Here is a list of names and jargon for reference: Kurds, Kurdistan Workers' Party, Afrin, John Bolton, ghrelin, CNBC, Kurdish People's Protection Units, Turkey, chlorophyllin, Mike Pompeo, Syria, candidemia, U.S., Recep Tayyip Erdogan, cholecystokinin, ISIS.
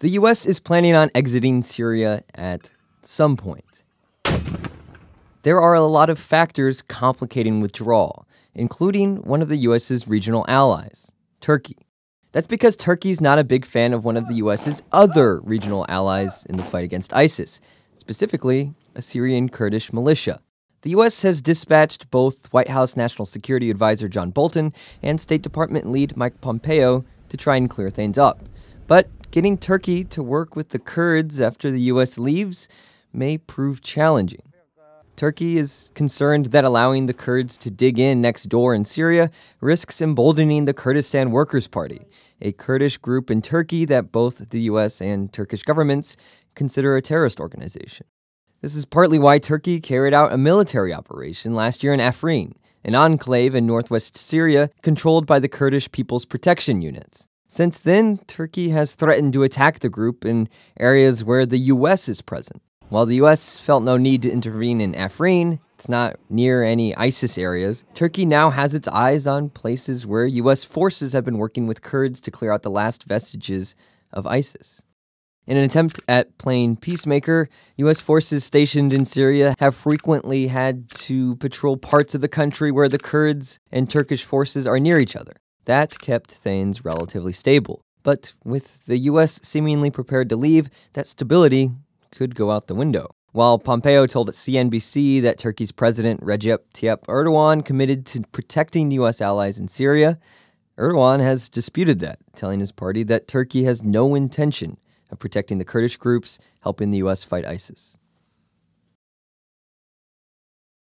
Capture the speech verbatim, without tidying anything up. The U S is planning on exiting Syria at some point. There are a lot of factors complicating withdrawal, including one of the U S's regional allies, Turkey. That's because Turkey's not a big fan of one of the U S's other regional allies in the fight against ISIS, specifically a Syrian Kurdish militia. The U S has dispatched both White House National Security Advisor John Bolton and State Department lead Mike Pompeo to try and clear things up. But getting Turkey to work with the Kurds after the U S leaves may prove challenging. Turkey is concerned that allowing the Kurds to dig in next door in Syria risks emboldening the Kurdistan Workers' Party, a Kurdish group in Turkey that both the U S and Turkish governments consider a terrorist organization. This is partly why Turkey carried out a military operation last year in Afrin, an enclave in northwest Syria controlled by the Kurdish People's Protection Units. Since then, Turkey has threatened to attack the group in areas where the U S is present. While the U S felt no need to intervene in Afrin, it's not near any ISIS areas, Turkey now has its eyes on places where U S forces have been working with Kurds to clear out the last vestiges of ISIS. In an attempt at playing peacemaker, U S forces stationed in Syria have frequently had to patrol parts of the country where the Kurds and Turkish forces are near each other. That kept things relatively stable. But with the U S seemingly prepared to leave, that stability could go out the window. While Pompeo told C N B C that Turkey's President Recep Tayyip Erdogan committed to protecting U S allies in Syria, Erdogan has disputed that, telling his party that Turkey has no intention of protecting the Kurdish groups helping the U S fight ISIS.